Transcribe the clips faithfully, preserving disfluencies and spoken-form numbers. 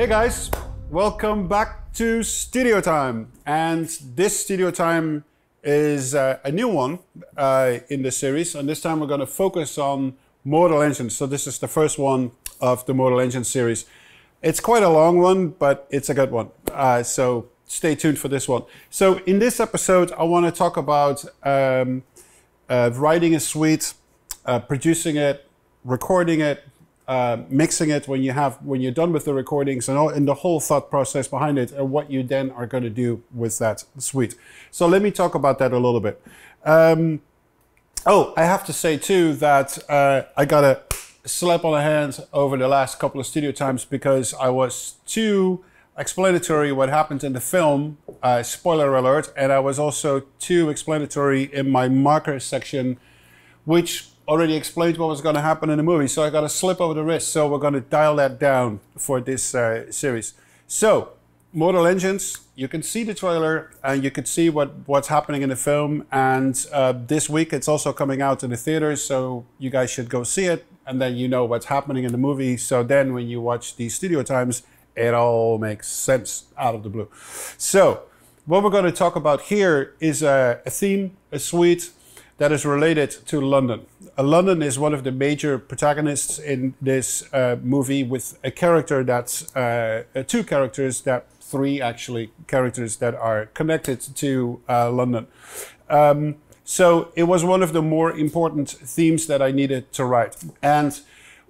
Hey guys, welcome back to Studio Time. And this Studio Time is uh, a new one uh, in the series. And this time we're going to focus on Mortal Engines. So this is the first one of the Mortal Engines series. It's quite a long one, but it's a good one. Uh, so stay tuned for this one. So in this episode, I want to talk about um, uh, writing a suite, uh, producing it, recording it, Uh, mixing it when you have when you're done with the recordings and all, and the whole thought process behind it and what you then are going to do with that suite. So let me talk about that a little bit. Um, oh, I have to say too that uh, I got a slap on the hand over the last couple of studio times because I was too explanatory what happened in the film, uh, spoiler alert, and I was also too explanatory in my marker section, which already explained what was going to happen in the movie, so I got a slip over the wrist. So we're going to dial that down for this uh, series. So, Mortal Engines, you can see the trailer and you can see what, what's happening in the film. And uh, this week it's also coming out in the theaters, so you guys should go see it. And then you know what's happening in the movie. So then when you watch the Studio Times, it all makes sense out of the blue. So, what we're going to talk about here is a, a theme, a suite, that is related to London. Uh, London is one of the major protagonists in this uh, movie, with a character that's uh, two characters, that three actually characters that are connected to uh, London. Um, so it was one of the more important themes that I needed to write. And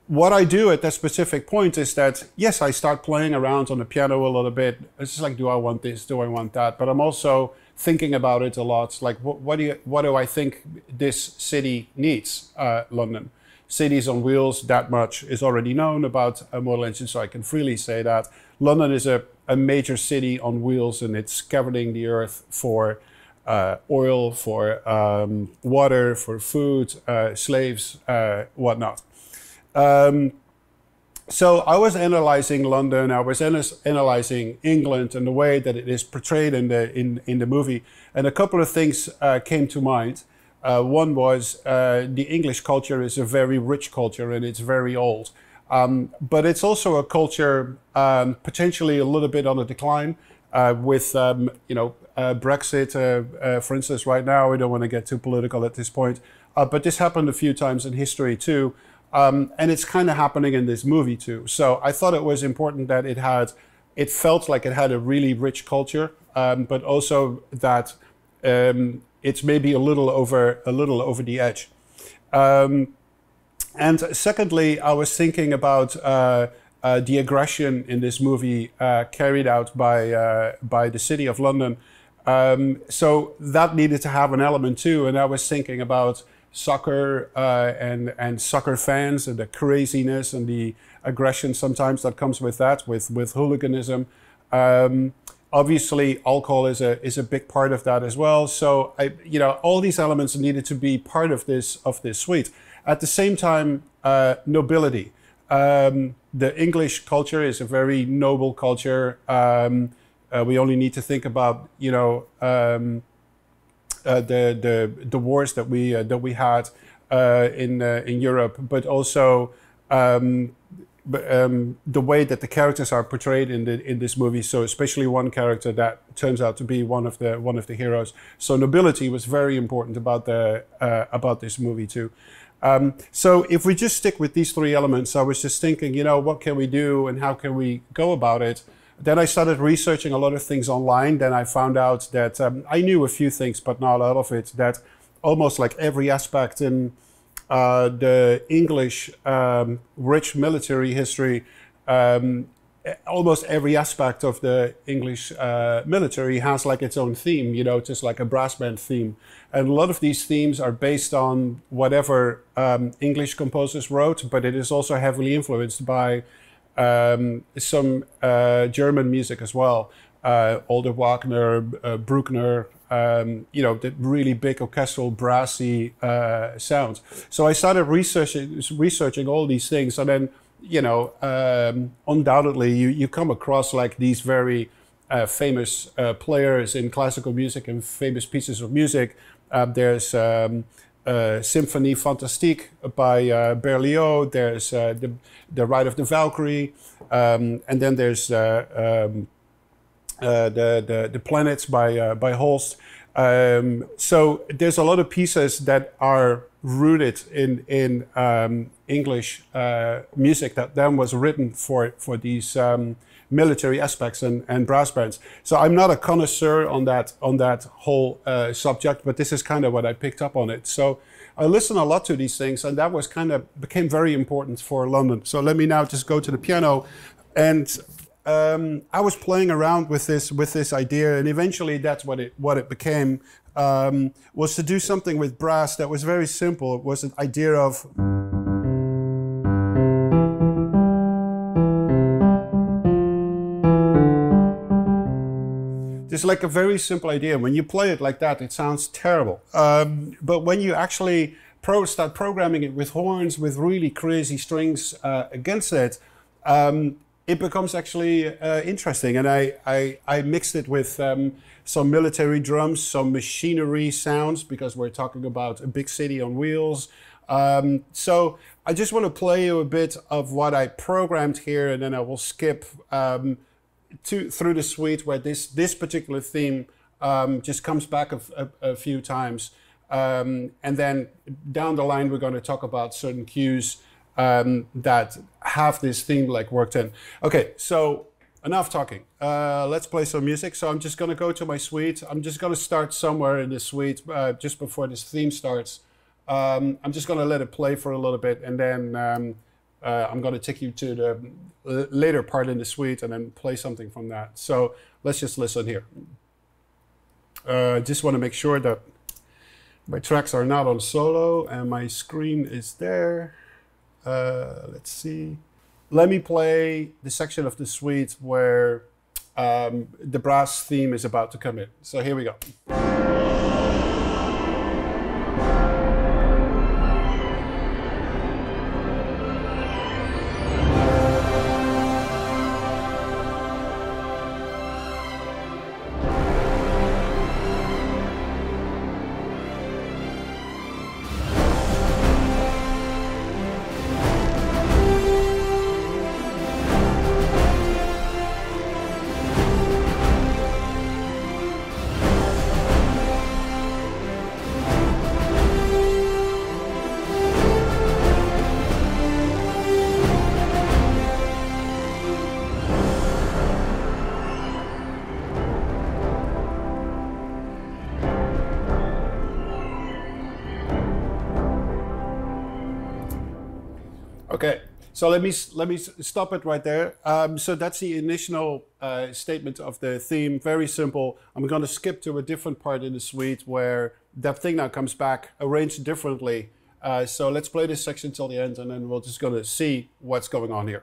what I do at that specific point is that, yes, I start playing around on the piano a little bit. It's just like, do I want this? Do I want that? But I'm also thinking about it a lot, like what, what do you, what do I think this city needs? Uh, London, cities on wheels. That much is already known about a Mortal Engine, so I can freely say that London is a, a major city on wheels, and it's covering the earth for uh, oil, for um, water, for food, uh, slaves, uh, whatnot. Um, So I was analyzing London, I was ana analyzing England and the way that it is portrayed in the, in, in the movie. And a couple of things uh, came to mind. Uh, one was uh, the English culture is a very rich culture and it's very old. Um, but it's also a culture um, potentially a little bit on the decline uh, with, um, you know, uh, Brexit, uh, uh, for instance, right now. We don't want to get too political at this point. Uh, but this happened a few times in history too. Um, and it's kind of happening in this movie too. So I thought it was important that it had, it felt like it had a really rich culture, um, but also that um, it's maybe a little over, a little over the edge. Um, and secondly, I was thinking about uh, uh, the aggression in this movie uh, carried out by, uh, by the city of London. Um, so that needed to have an element too. And I was thinking about soccer uh, and and soccer fans and the craziness and the aggression sometimes that comes with that, with with hooliganism. Um, obviously, alcohol is a is a big part of that as well. So I, you know, all these elements needed to be part of this of this suite. At the same time, uh, nobility. Um, the English culture is a very noble culture. Um, uh, we only need to think about, you know. Um, Uh, the the the wars that we uh, that we had uh, in uh, in Europe, but also um, um, the way that the characters are portrayed in the in this movie. So especially one character that turns out to be one of the one of the heroes. So nobility was very important about the uh, about this movie too. Um, so if we just stick with these three elements, I was just thinking, you know, what can we do and how can we go about it? Then I started researching a lot of things online. Then I found out that um, I knew a few things, but not a lot of it, that almost like every aspect in uh, the English um, rich military history, um, almost every aspect of the English uh, military has like its own theme, you know, just like a brass band theme. And a lot of these themes are based on whatever um, English composers wrote, but it is also heavily influenced by Um, some uh, German music as well, uh, older Wagner, uh, Bruckner, um, you know, the really big orchestral brassy uh, sounds. So I started researching, researching all these things, and then, you know, um, undoubtedly you, you come across like these very uh, famous uh, players in classical music and famous pieces of music. Uh, there's um, uh, Symphony Fantastique by uh, Berlioz. There's uh, the, the Ride of the Valkyrie, um, and then there's uh, um, uh, the, the the Planets by uh, by Holst. Um, so there's a lot of pieces that are rooted in in um, English uh, music that then was written for for these um, military aspects and, and brass bands. So I'm not a connoisseur on that on that whole uh, subject, but this is kind of what I picked up on it. So I listen a lot to these things, and that was kind of became very important for London. So let me now just go to the piano, and um, I was playing around with this with this idea, and eventually that's what it what it became. Um, was to do something with brass that was very simple. It was an idea of there's like a very simple idea. When you play it like that, it sounds terrible. Um, but when you actually pro start programming it with horns, with really crazy strings uh, against it, um, it becomes actually uh, interesting. And I, I, I mixed it with um, some military drums, some machinery sounds, because we're talking about a big city on wheels. Um, so I just want to play you a bit of what I programmed here, and then I will skip um, to, through the suite where this, this particular theme um, just comes back a, a, a few times. Um, and then down the line, we're going to talk about certain cues Um, that have this theme like worked in. Okay, so enough talking. Uh, let's play some music. So I'm just going to go to my suite. I'm just going to start somewhere in the suite uh, just before this theme starts. Um, I'm just going to let it play for a little bit, and then um, uh, I'm going to take you to the later part in the suite and then play something from that. So let's just listen here. I uh, just want to make sure that my tracks are not on solo and my screen is there. Uh, let's see. Let me play the section of the suite where um, the brass theme is about to come in. So here we go. Okay, so let me let me stop it right there. Um, so that's the initial uh, statement of the theme. Very simple. I'm going to skip to a different part in the suite where that thing now comes back, arranged differently. Uh, so let's play this section till the end, and then we're just going to see what's going on here.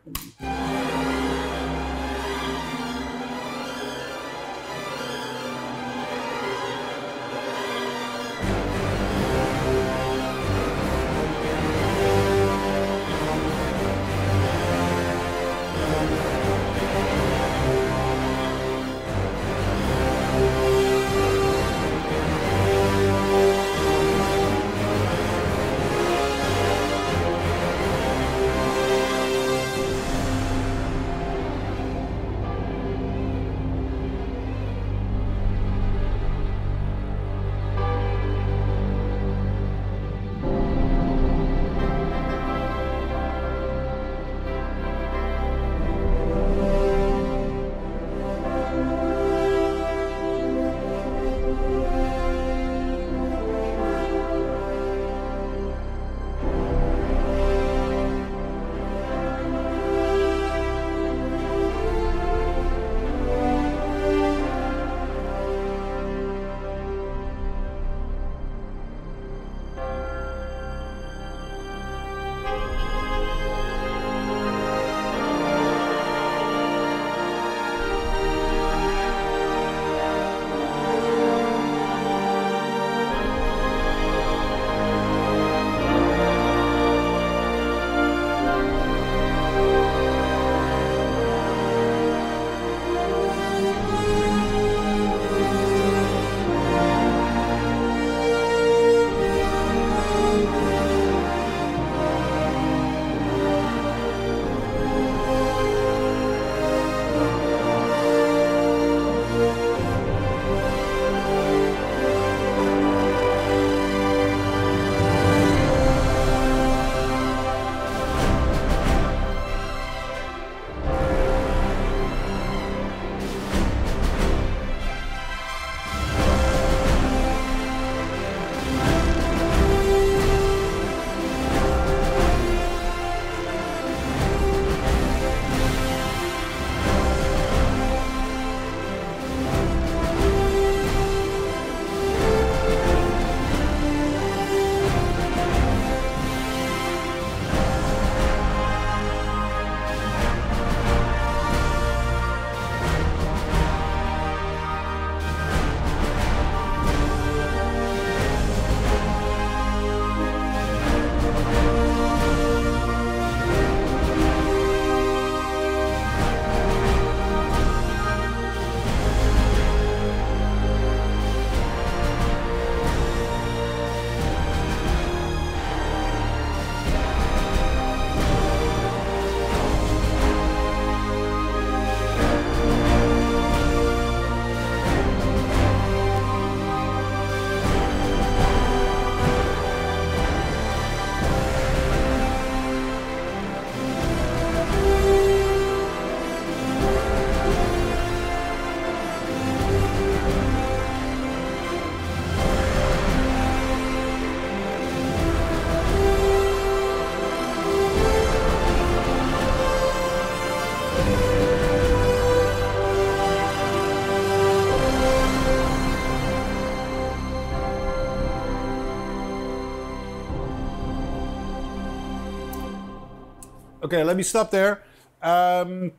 Okay, let me stop there. Um,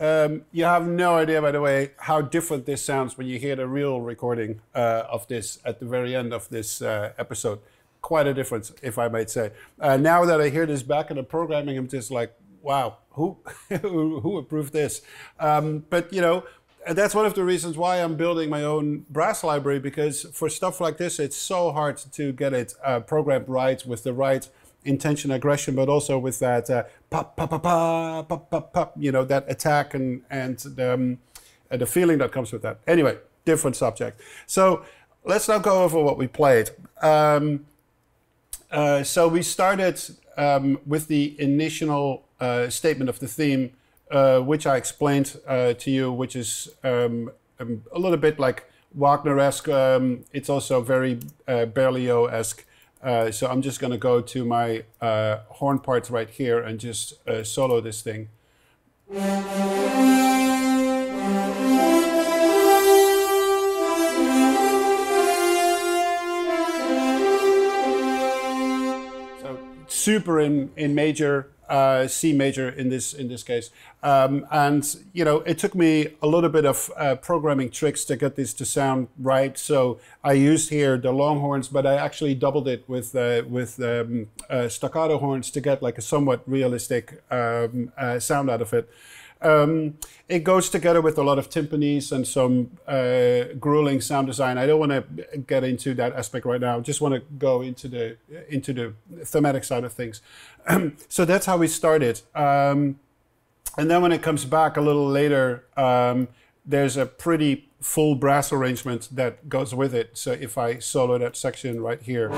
um, you have no idea, by the way, how different this sounds when you hear the real recording uh, of this at the very end of this uh, episode. Quite a difference, if I might say. Uh, now that I hear this back in the programming, I'm just like, wow, who, who approved this? Um, but, you know, that's one of the reasons why I'm building my own brass library, because for stuff like this, it's so hard to get it uh, programmed right with the right intention aggression, but also with that uh, pop, pop, pop, pop, pop, pop, pop, you know, that attack and, and, um, and the feeling that comes with that. Anyway, different subject. So let's now go over what we played. Um, uh, so we started um, with the initial uh, statement of the theme, Uh, which I explained uh, to you, which is um, um, a little bit like Wagner-esque. Um, it's also very uh, Berlioz-esque. Uh, so I'm just going to go to my uh, horn parts right here and just uh, solo this thing. So super in, in major. Uh, C major in this in this case, um, and you know it took me a little bit of uh, programming tricks to get this to sound right. So I used here the long horns, but I actually doubled it with uh, with um, uh, staccato horns to get like a somewhat realistic um, uh, sound out of it. Um, it goes together with a lot of timpanis and some uh, grueling sound design. I don't want to get into that aspect right now. I just want to go into the into the thematic side of things. So that's how we started. Um, and then when it comes back a little later, um, there's a pretty full brass arrangement that goes with it. So if I solo that section right here.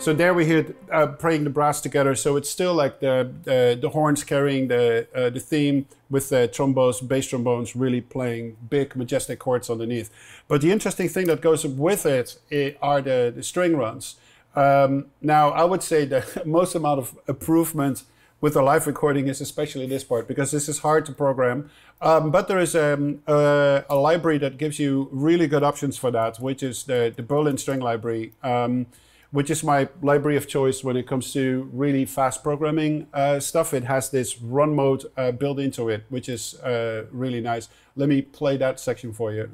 So there we hear uh, playing the brass together. So it's still like the the, the horns carrying the uh, the theme with the trombones, bass trombones really playing big majestic chords underneath. But the interesting thing that goes with it are the, the string runs. Um, now I would say the most amount of improvement with a live recording is especially this part, because this is hard to program. Um, but there is a, a, a library that gives you really good options for that, which is the, the Berlin String Library. Um, which is my library of choice when it comes to really fast programming uh, stuff. It has this run mode uh, built into it, which is uh, really nice. Let me play that section for you.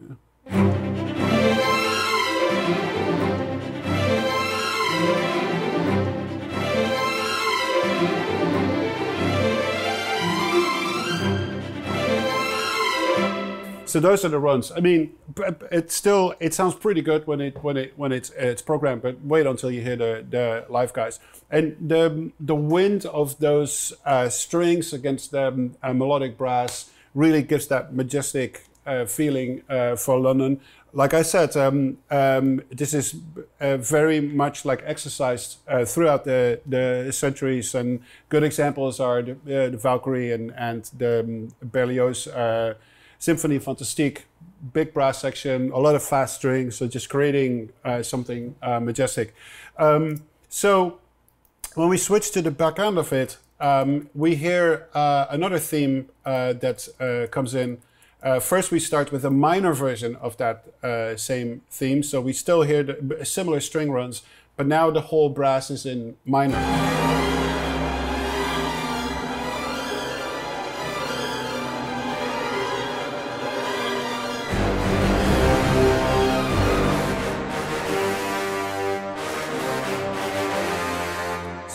So those are the runs. I mean, it's still it sounds pretty good when it when it when it's it's programmed. But wait until you hear the the live guys and the the wind of those uh, strings against the uh, melodic brass really gives that majestic uh, feeling uh, for London. Like I said, um, um, this is uh, very much like exercised uh, throughout the the centuries, and good examples are the, uh, the Valkyrie and and the um, Berlioz. Uh, Symphony Fantastique, big brass section, a lot of fast strings, so just creating uh, something uh, majestic. Um, so when we switch to the back end of it, um, we hear uh, another theme uh, that uh, comes in. Uh, first, we start with a minor version of that uh, same theme, so we still hear the similar string runs, but now the whole brass is in minor.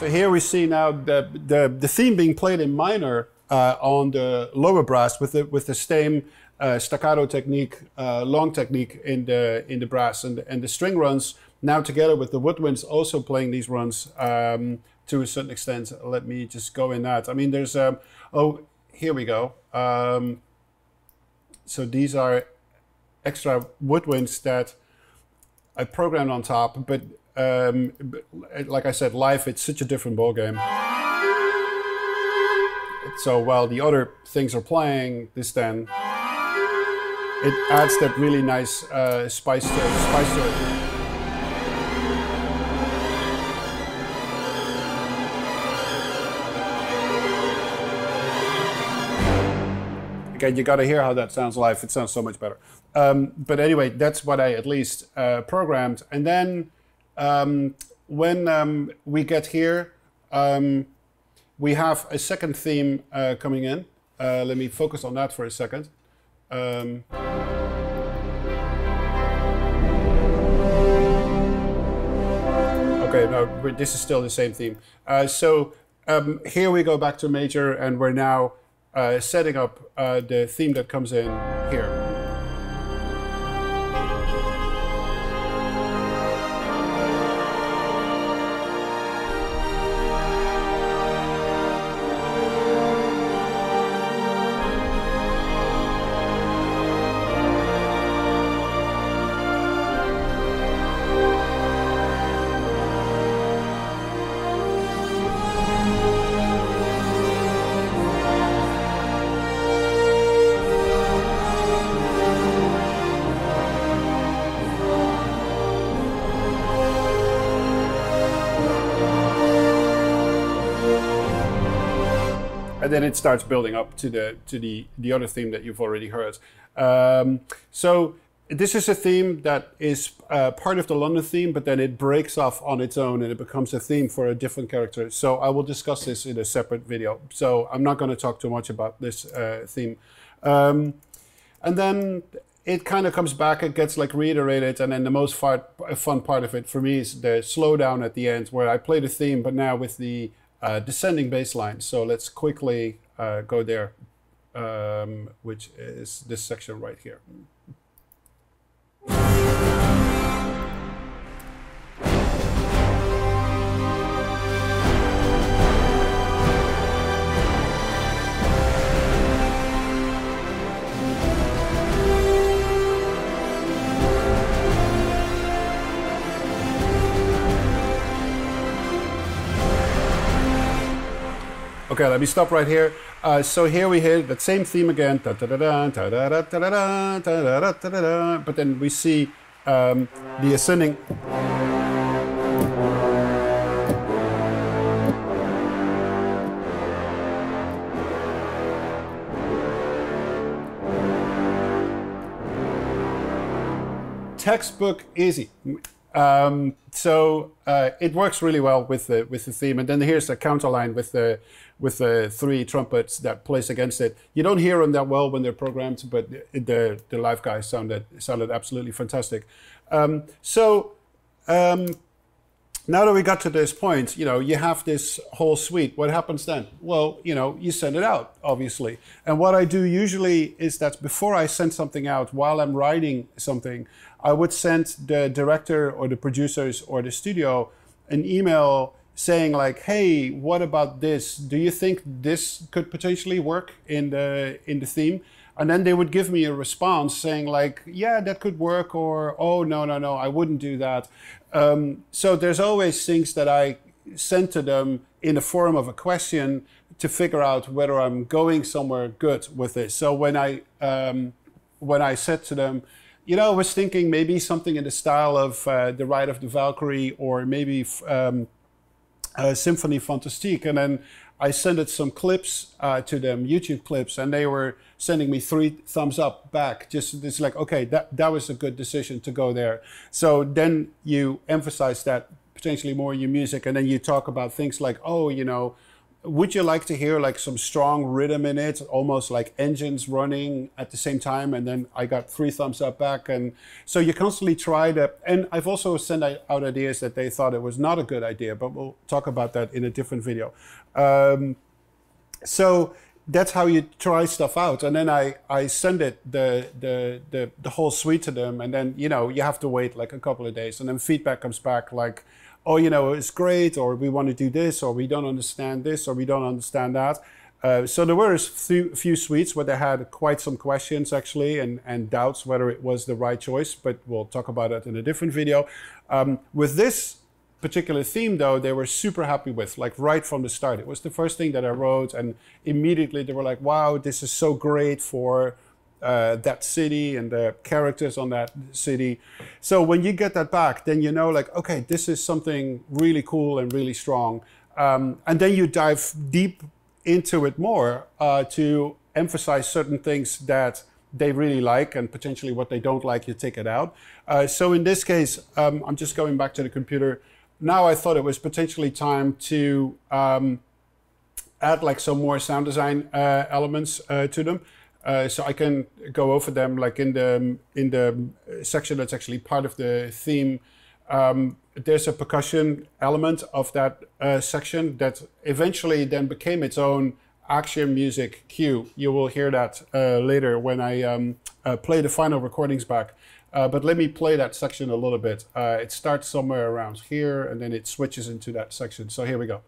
So here we see now the, the, the theme being played in minor uh, on the lower brass with the, with the same uh, staccato technique, uh, long technique in the, in the brass. And, and the string runs now together with the woodwinds also playing these runs um, to a certain extent. Let me just go in that. I mean, there's, um, oh, here we go. Um, so these are extra woodwinds that I programmed on top, but Um, like I said, live, it's such a different ballgame. So while the other things are playing, this then, it adds that really nice uh, spice to it, spice to it. think, and you got to hear how that sounds live. It sounds so much better. Um, but anyway, that's what I at least uh, programmed. And then um, when um, we get here, um, we have a second theme uh, coming in. Uh, let me focus on that for a second. Um, okay, no, this is still the same theme. Uh, so um, here we go back to major, and we're now uh, setting up uh, the theme that comes in here. Then it starts building up to the to the the other theme that you've already heard. Um, so this is a theme that is uh, part of the London theme, but then it breaks off on its own and it becomes a theme for a different character. So I will discuss this in a separate video. So I'm not going to talk too much about this uh, theme. Um, and then it kind of comes back. It gets like reiterated, and then the most fun part of it for me is the slowdown at the end, where I play the theme, but now with the Uh, descending bass line. So let's quickly uh, go there, um, which is this section right here. Okay, let me stop right here. Uh, so here we hear that same theme again, but then we see um, the ascending. Textbook easy. Um, so uh, it works really well with the with the theme, and then here's the counterline with the with the three trumpets that plays against it. You don't hear them that well when they're programmed, but the the live guys sounded sounded absolutely fantastic. Um, so um, now that we got to this point, you know, you have this whole suite. What happens then? Well, you know, you send it out, obviously. And what I do usually is that before I send something out, while I'm writing something, I would send the director or the producers or the studio an email saying like, hey, what about this? Do you think this could potentially work in the in the theme? And then they would give me a response saying like, yeah, that could work, or oh, no, no, no, I wouldn't do that. Um, so there's always things that I send to them in the form of a question to figure out whether I'm going somewhere good with this. So when I, um, when I said to them, you know, I was thinking maybe something in the style of uh, The Ride of the Valkyrie, or maybe um, uh, Symphony Fantastique. And then I sent some clips uh, to them, YouTube clips, and they were sending me three thumbs up back. Just it's like, okay, that, that was a good decision to go there. So then you emphasize that potentially more in your music, and then you talk about things like, oh, you know, would you like to hear like some strong rhythm in it, almost like engines running at the same time? And then I got three thumbs up back. And so you constantly try to, and I've also sent out ideas that they thought it was not a good idea, but we'll talk about that in a different video. Um, so that's how you try stuff out. And then I, I send it, the, the, the, the whole suite to them. And then, you know, you have to wait like a couple of days, and then feedback comes back like, oh, you know, it's great, or we want to do this, or we don't understand this, or we don't understand that. Uh, so there were a few, few suites where they had quite some questions, actually, and, and doubts whether it was the right choice, but we'll talk about that in a different video. Um, with this particular theme, though, they were super happy with, like right from the start. It was the first thing that I wrote, and immediately they were like, wow, this is so great for Uh, that city and the characters on that city. So when you get that back, then you know like, okay, this is something really cool and really strong. Um, and then you dive deep into it more uh, to emphasize certain things that they really like, and potentially what they don't like, you take it out. Uh, so in this case, um, I'm just going back to the computer. Now I thought it was potentially time to um, add like some more sound design uh, elements uh, to them. Uh, so I can go over them like in the, in the section that's actually part of the theme. Um, there's a percussion element of that uh, section that eventually then became its own action music cue. You will hear that uh, later when I um, uh, play the final recordings back. Uh, but let me play that section a little bit. Uh, it starts somewhere around here and then it switches into that section. So here we go.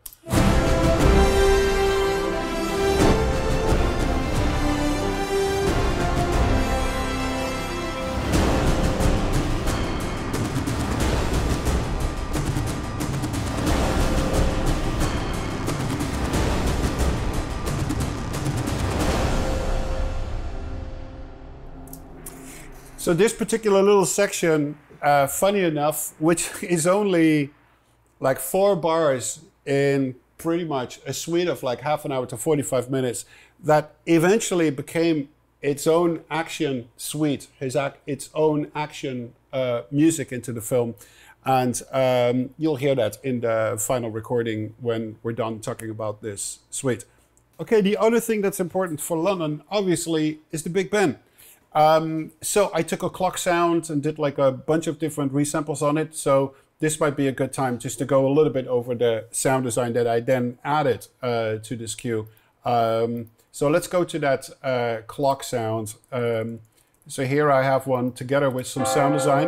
So this particular little section, uh, funny enough, which is only like four bars in pretty much a suite of like half an hour to forty-five minutes, that eventually became its own action suite, his act, its own action uh, music into the film. And um, you'll hear that in the final recording when we're done talking about this suite. Okay, the other thing that's important for London, obviously, is the Big Ben. Um, so I took a clock sound and did like a bunch of different resamples on it. So this might be a good time just to go a little bit over the sound design that I then added uh, to this cue. Um, so let's go to that uh, clock sound. Um, so here I have one together with some sound design.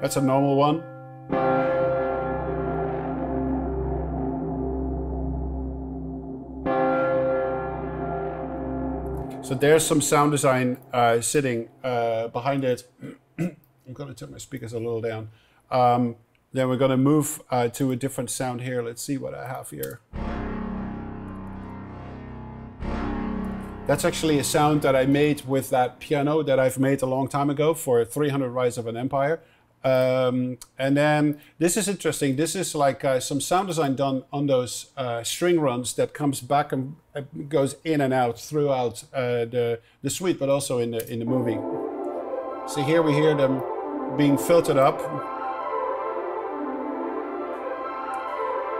That's a normal one. So there's some sound design uh, sitting uh, behind it. I'm going to turn my speakers a little down. Um, then we're going to move uh, to a different sound here. Let's see what I have here. That's actually a sound that I made with that piano that I've made a long time ago for three hundred Rise of an Empire. Um, and then this is interesting. This is like uh, some sound design done on those uh, string runs that comes back and uh, goes in and out throughout uh, the, the suite, but also in the, in the movie. So here we hear them being filtered up.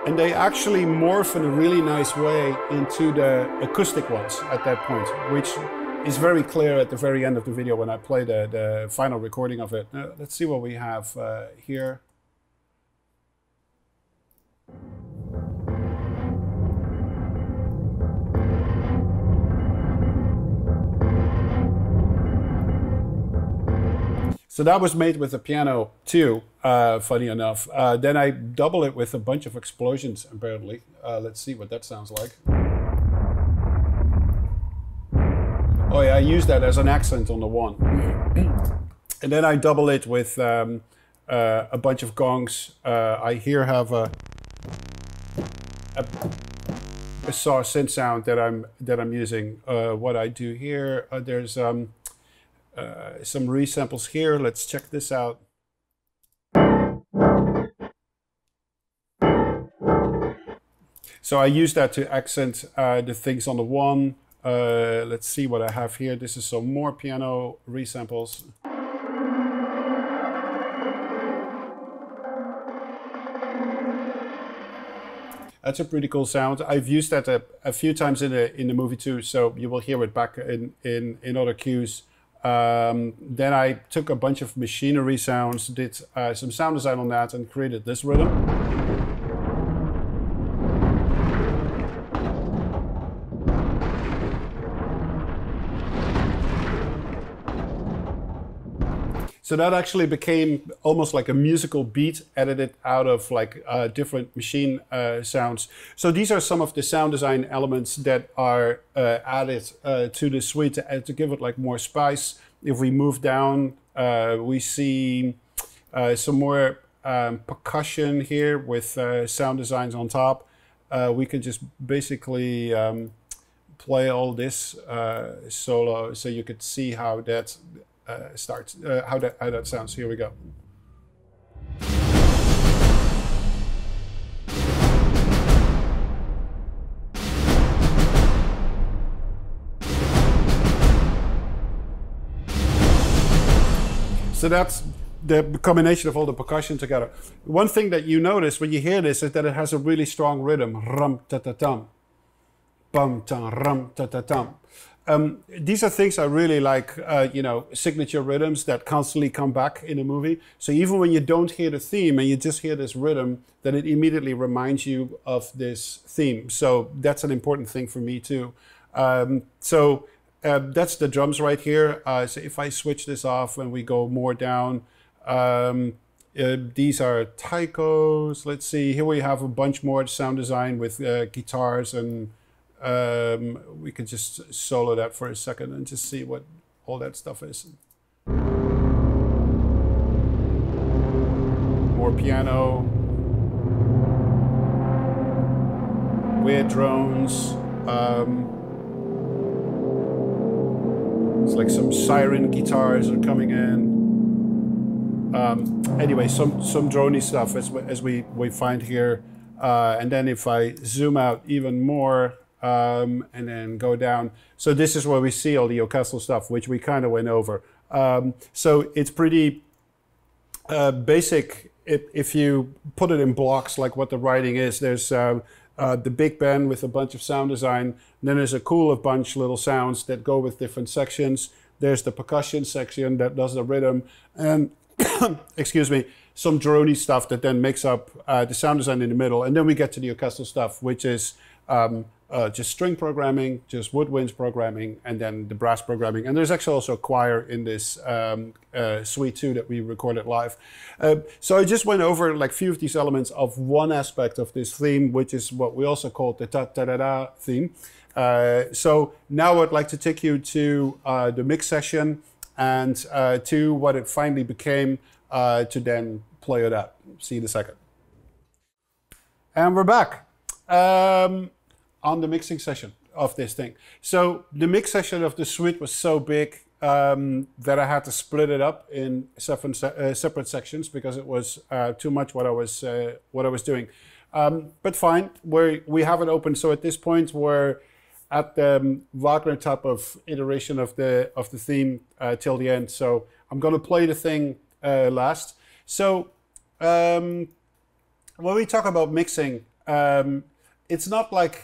And they actually morph in a really nice way into the acoustic ones at that point, which is very clear at the very end of the video when I play the, the final recording of it. Uh, let's see what we have uh, here. So that was made with a piano too, uh, funny enough. Uh, then I double it with a bunch of explosions apparently. Uh, let's see what that sounds like. Oh yeah, I use that as an accent on the one. And then I double it with um, uh, a bunch of gongs. Uh, I here have a, a, a saw synth sound that I'm, that I'm using. Uh, what I do here, uh, there's um, uh, some resamples here. Let's check this out. So I use that to accent uh, the things on the one. Uh, let's see what I have here. This is some more piano resamples. That's a pretty cool sound. I've used that a, a few times in the in the movie too, so you will hear it back in in, in other cues. Um, then I took a bunch of machinery sounds, did uh, some sound design on that, and created this rhythm. So that actually became almost like a musical beat edited out of like uh, different machine uh, sounds. So these are some of the sound design elements that are uh, added uh, to the suite to, uh, to give it like more spice. If we move down, uh, we see uh, some more um, percussion here with uh, sound designs on top. Uh, we can just basically um, play all this uh, solo, so you could see how that Uh, starts, uh, how, that, how that sounds. Here we go. So that's the combination of all the percussion together. One thing that you notice when you hear this is that it has a really strong rhythm. Rum ta ta tam, bum tam, rum ta ta tam. Um, these are things I really like, uh, you know, signature rhythms that constantly come back in a movie. So even when you don't hear the theme and you just hear this rhythm, then it immediately reminds you of this theme. So that's an important thing for me too. Um, so uh, that's the drums right here. Uh, so if I switch this off when we go more down, um, uh, these are taikos. Let's see, here we have a bunch more sound design with uh, guitars and Um, we could just solo that for a second and just see what all that stuff is. More piano. Weird drones. Um, it's like some siren guitars are coming in. Um, anyway, some, some drony stuff as, as we, we find here. Uh, and then if I zoom out even more, Um, and then go down. So this is where we see all the orchestral stuff, which we kind of went over. Um, so it's pretty uh, basic if, if you put it in blocks, like what the writing is. There's uh, uh, the big band with a bunch of sound design. And then there's a cool bunch little sounds that go with different sections. There's the percussion section that does the rhythm. And excuse me, some drony stuff that then makes up uh, the sound design in the middle. And then we get to the orchestral stuff, which is um, Uh, just string programming, just woodwinds programming, and then the brass programming. And there's actually also a choir in this um, uh, suite too that we recorded live. Uh, so I just went over like few of these elements of one aspect of this theme, which is what we also call the ta-ta-da-da theme. Uh, so now I'd like to take you to uh, the mix session and uh, to what it finally became uh, to then play it out. See you in a second. And we're back. Um, on the mixing session of this thing. So the mix session of the suite was so big um, that I had to split it up in seven, uh, separate sections because it was uh, too much what I was uh, what I was doing. Um, but fine, we we have it open. So at this point we're at the um, Wagner type of iteration of the of the theme uh, till the end. So I'm going to play the thing uh, last. So um, when we talk about mixing, um, it's not like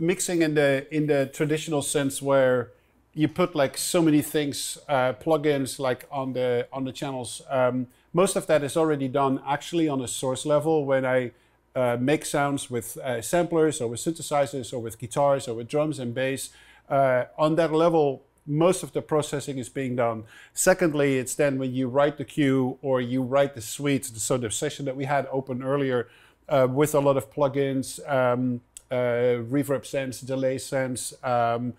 mixing in the in the traditional sense where you put like so many things, uh, plugins like on the on the channels. Um, most of that is already done actually on a source level when I uh, make sounds with uh, samplers or with synthesizers or with guitars or with drums and bass. Uh, on that level, most of the processing is being done. Secondly, it's then when you write the cue or you write the suite. So the session that we had open earlier uh, with a lot of plugins. Um, Uh, reverb sense, delay sense, um,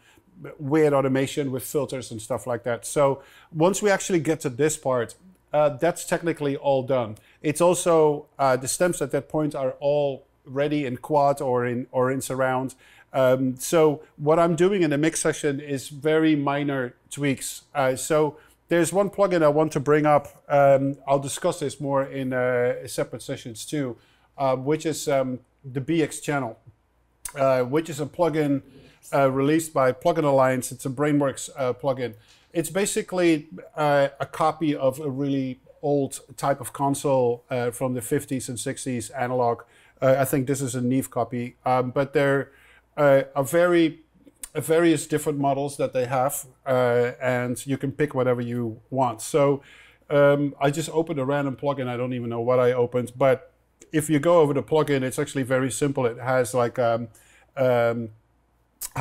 weird automation with filters and stuff like that. So once we actually get to this part, uh, that's technically all done. It's also, uh, the stems at that point are all ready in quad or in, or in surround. Um, so what I'm doing in the mix session is very minor tweaks. Uh, so there's one plugin I want to bring up. Um, I'll discuss this more in uh, separate sessions too, uh, which is um, the B X channel. Uh, which is a plugin uh, released by Plugin Alliance. It's a Brainworx uh, plugin. It's basically uh, a copy of a really old type of console uh, from the fifties and sixties, analog. Uh, I think this is a Neve copy, um, but there uh, are very uh, various different models that they have, uh, and you can pick whatever you want. So um, I just opened a random plugin. I don't even know what I opened, but if you go over the plugin, it's actually very simple. It has like um, um,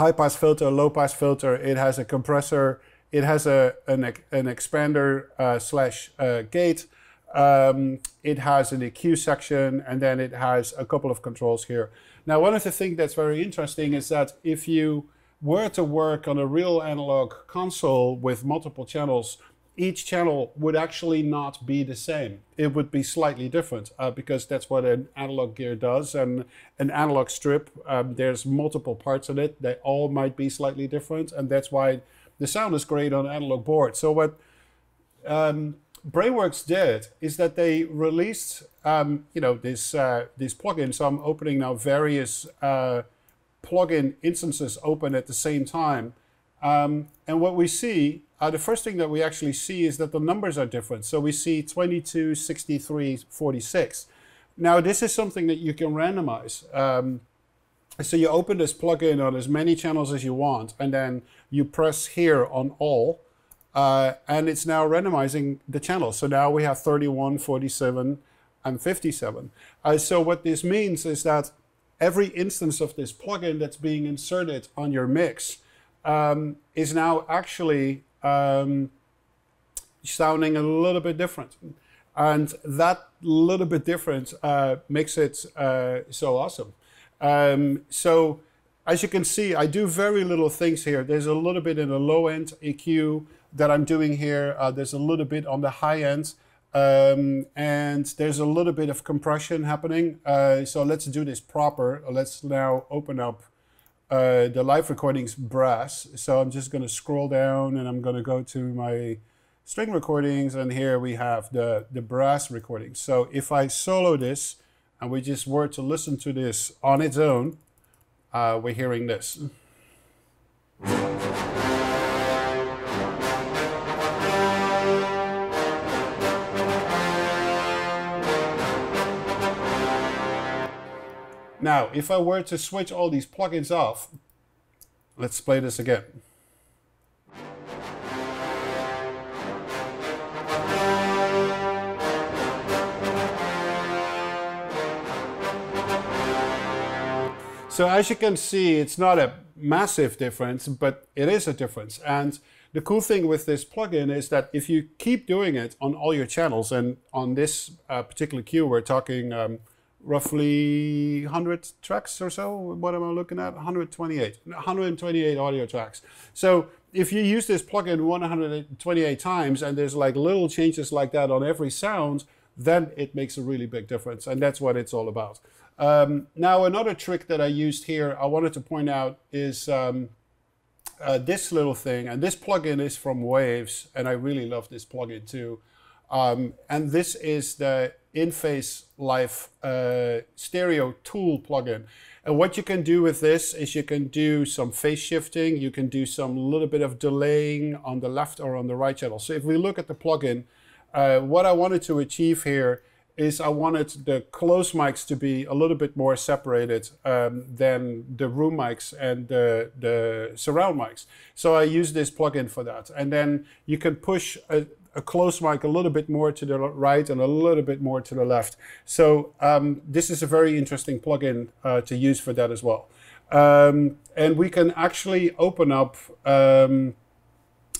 high-pass filter, low-pass filter. It has a compressor. It has a an, an expander uh, slash uh, gate. Um, it has an E Q section, and then it has a couple of controls here. Now, one of the things that's very interesting is that if you were to work on a real analog console with multiple channels, each channel would actually not be the same. It would be slightly different uh, because that's what an analog gear does. And an analog strip, um, there's multiple parts in it. They all might be slightly different. And that's why the sound is great on analog boards. So what um, Brainworx did is that they released um, you know, this, uh, this plugin. So I'm opening now various uh, plugin instances open at the same time. Um, and what we see, uh, the first thing that we actually see is that the numbers are different. So we see twenty-two, sixty-three, forty-six. Now this is something that you can randomize. Um, so you open this plugin on as many channels as you want, and then you press here on all, uh, and it's now randomizing the channels. So now we have thirty-one, forty-seven, and fifty-seven. Uh, so what this means is that every instance of this plugin that's being inserted on your mix um, is now actually um, sounding a little bit different. And that little bit different uh, makes it uh, so awesome. Um, so as you can see, I do very little things here. There's a little bit in the low end E Q that I'm doing here. Uh, there's a little bit on the high end. Um, and there's a little bit of compression happening. Uh, so let's do this proper. Let's now open up uh, the live recordings brass. So I'm just going to scroll down and I'm going to go to my string recordings, and here we have the, the brass recording. So if I solo this and we just were to listen to this on its own, uh, we're hearing this. Now, if I were to switch all these plugins off, let's play this again. So as you can see, it's not a massive difference, but it is a difference. And the cool thing with this plugin is that if you keep doing it on all your channels, and on this uh, particular cue, we're talking um, roughly one hundred tracks or so. What am I looking at? one hundred twenty-eight, one hundred twenty-eight audio tracks. So if you use this plugin one hundred twenty-eight times, and there's like little changes like that on every sound, then it makes a really big difference. And that's what it's all about. Um, now, another trick that I used here, I wanted to point out, is um, uh, this little thing. And this plugin is from Waves, and I really love this plugin too. Um, and this is the Inphase Live uh, Stereo Tool plugin. And what you can do with this is you can do some phase shifting. You can do some little bit of delaying on the left or on the right channel. So if we look at the plugin, uh, what I wanted to achieve here is I wanted the close mics to be a little bit more separated um, than the room mics and the, the surround mics. So I use this plugin for that. And then you can push a, a close mic a little bit more to the right and a little bit more to the left. So um, this is a very interesting plugin uh, to use for that as well. Um, and we can actually open up um,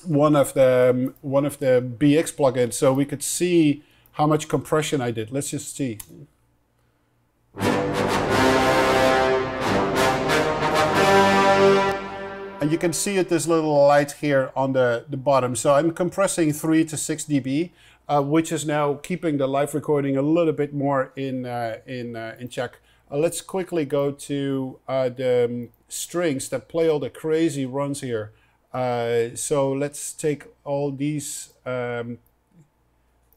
one of the, one of the B X plugins, so we could see how much compression I did. Let's just see. And you can see it, this little light here on the, the bottom. So I'm compressing three to six D B, uh, which is now keeping the live recording a little bit more in, uh, in, uh, in check. Uh, let's quickly go to uh, the um, strings that play all the crazy runs here. Uh, so let's take all these um,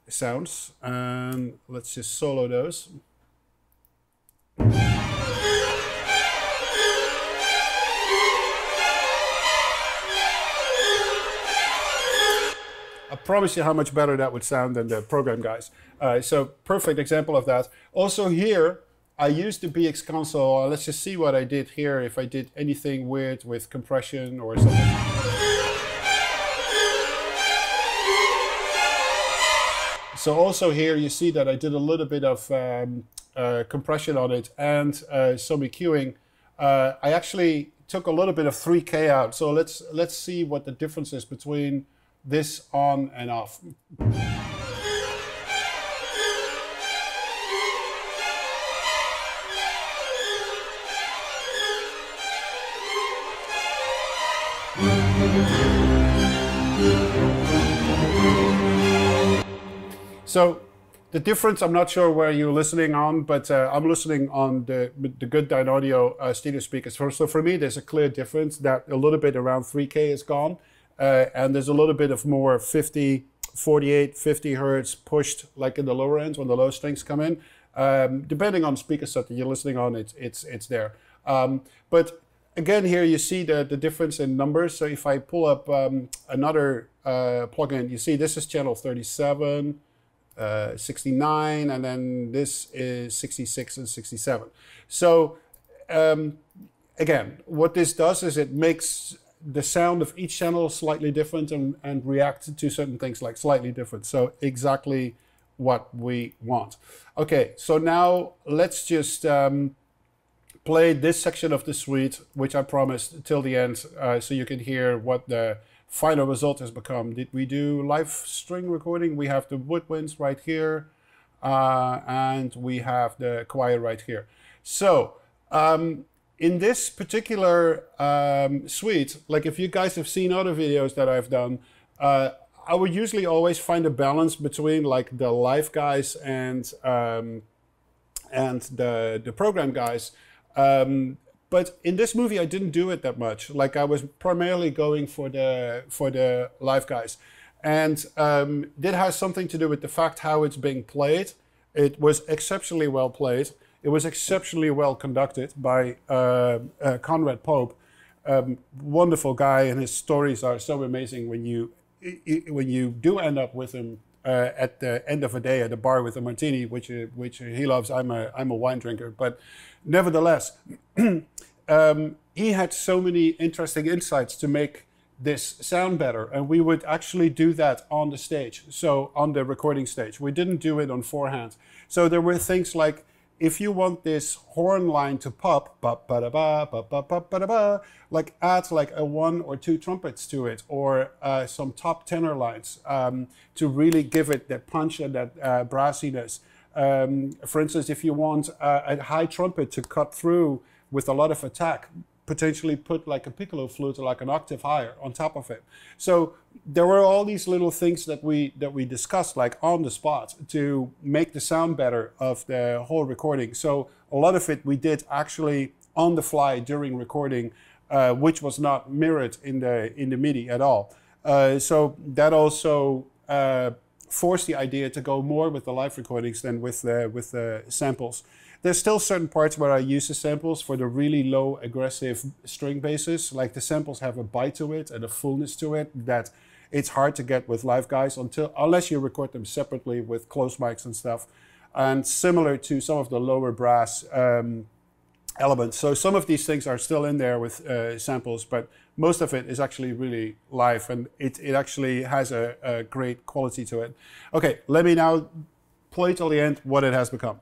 sounds, and let's just solo those. I promise you how much better that would sound than the program guys. Uh, so perfect example of that. Also here, I used the B X console. Let's just see what I did here, if I did anything weird with compression or something. So also here you see that I did a little bit of um, uh, compression on it and uh, some EQing. Uh, I actually took a little bit of three K out. So let's let's see what the difference is between this on and off. So the difference, I'm not sure where you're listening on, but uh, I'm listening on the, the good Dynaudio uh, studio speakers. So for me, there's a clear difference that a little bit around three K is gone. Uh, and there's a little bit of more fifty, forty-eight, fifty hertz pushed, like in the lower end when the low strings come in. Um, depending on speaker set that you're listening on, it's, it's, it's there. Um, but again, here you see the, the difference in numbers. So if I pull up um, another uh, plugin, you see this is channel thirty-seven, uh, sixty-nine, and then this is sixty-six and sixty-seven. So um, again, what this does is it makes the sound of each channel slightly different and, and react to certain things like slightly different. So exactly what we want. Okay, so now let's just um, play this section of the suite, which I promised till the end, uh, so you can hear what the final result has become. Did we do live string recording? We have the woodwinds right here, uh, and we have the choir right here. So um, in this particular um, suite, like if you guys have seen other videos that I've done, uh, I would usually always find a balance between like the live guys and um, and the, the program guys. Um, but in this movie, I didn't do it that much. Like I was primarily going for the, for the live guys. And um, that has something to do with the fact how it's being played. It was exceptionally well played. It was exceptionally well conducted by uh, uh, Conrad Pope. Um, wonderful guy, and his stories are so amazing when you when you do end up with him uh, at the end of a day at a bar with a martini, which which he loves. I'm a I'm a wine drinker, but nevertheless, um, he had so many interesting insights to make this sound better, and we would actually do that on the stage. So on the recording stage, we didn't do it on forehand. So there were things like, if you want this horn line to pop, ba ba da ba ba ba ba ba da ba, like add like a one or two trumpets to it, or uh, some top tenor lines um, to really give it that punch and that uh, brassiness. Um, for instance, if you want uh, a high trumpet to cut through with a lot of attack, potentially put like a piccolo flute or like an octave higher on top of it. So there were all these little things that we that we discussed like on the spot to make the sound better of the whole recording. So a lot of it we did actually on the fly during recording, uh, which was not mirrored in the in the MIDI at all. Uh, so that also uh, forced the idea to go more with the live recordings than with the with the samples. There's still certain parts where I use the samples for the really low aggressive string basses. Like the samples have a bite to it and a fullness to it that it's hard to get with live guys until unless you record them separately with close mics and stuff. And similar to some of the lower brass um, elements. So some of these things are still in there with uh, samples, but most of it is actually really live, and it, it actually has a, a great quality to it. Okay, let me now play till the end what it has become.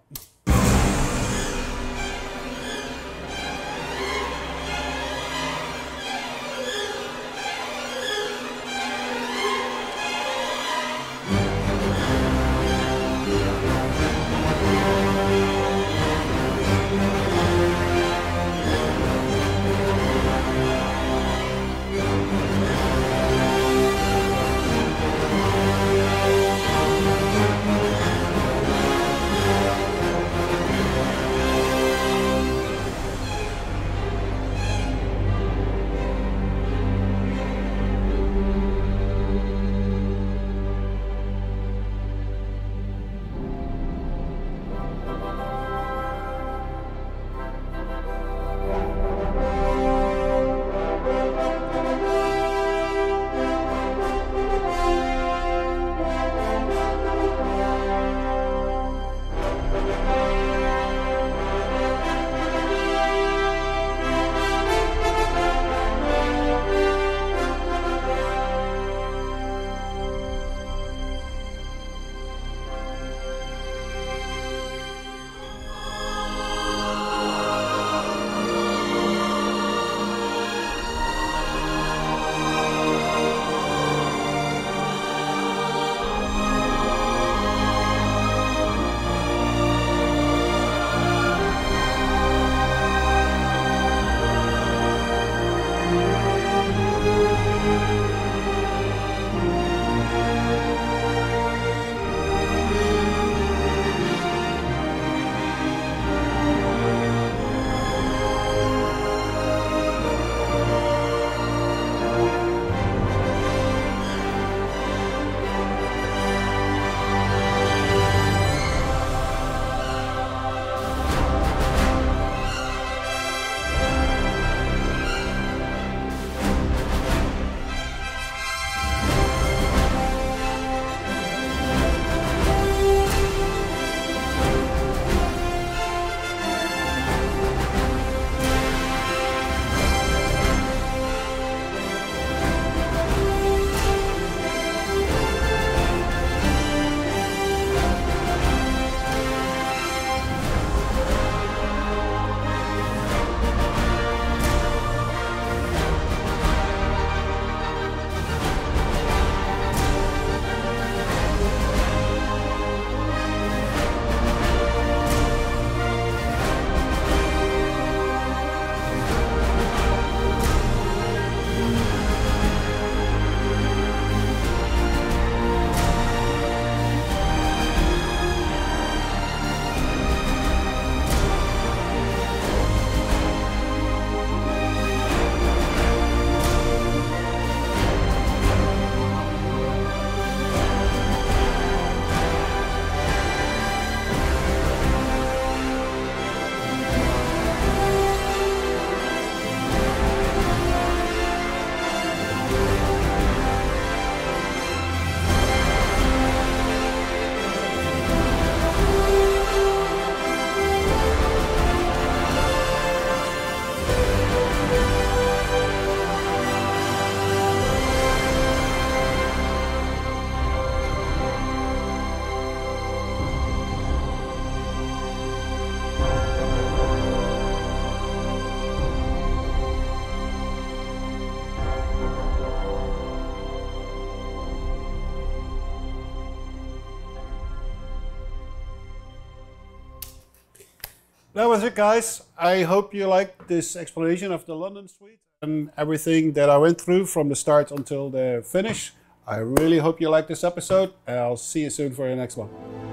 That was it, guys. I hope you liked this explanation of the London Suite and everything that I went through from the start until the finish. I really hope you liked this episode. I'll see you soon for the next one.